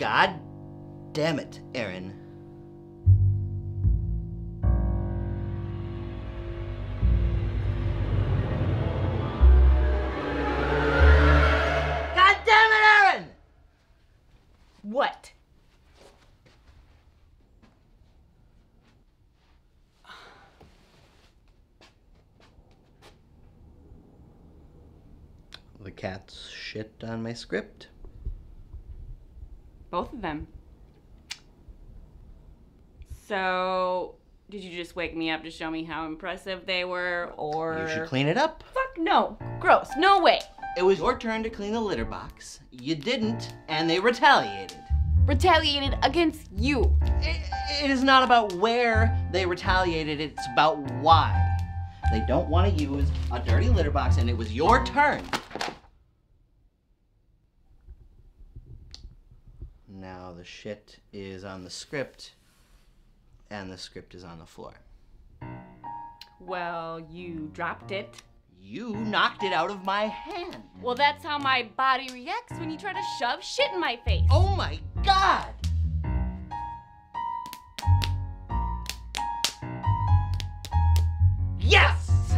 God damn it, Aaron. God damn it, Aaron! What? The cats shit on my script. Both of them. So, did you just wake me up to show me how impressive they were, or... You should clean it up. Fuck no. Gross. No way. It was your turn to clean the litter box. You didn't, and they retaliated. Retaliated against you. It is not about where they retaliated, it's about why. They don't want to use a dirty litter box, and it was your turn. Now the shit is on the script, and the script is on the floor. Well, you dropped it. You knocked it out of my hand. Well, that's how my body reacts when you try to shove shit in my face. Oh my God! Yes!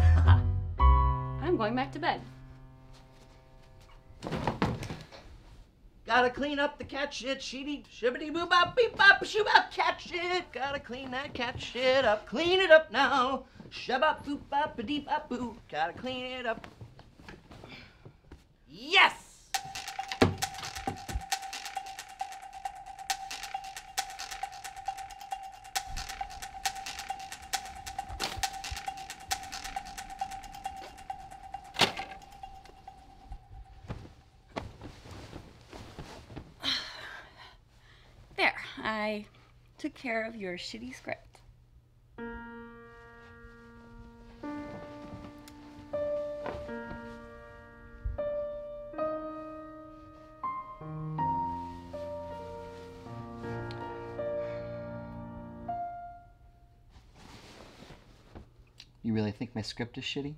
I'm going back to bed. Gotta clean up the cat shit, sheety, shibbity boo bop beep bop shoo bop cat shit. Gotta clean that cat shit up, clean it up now. Shabop boop bop a deep bop boo. Gotta clean it up. Yes! I took care of your shitty script. You really think my script is shitty?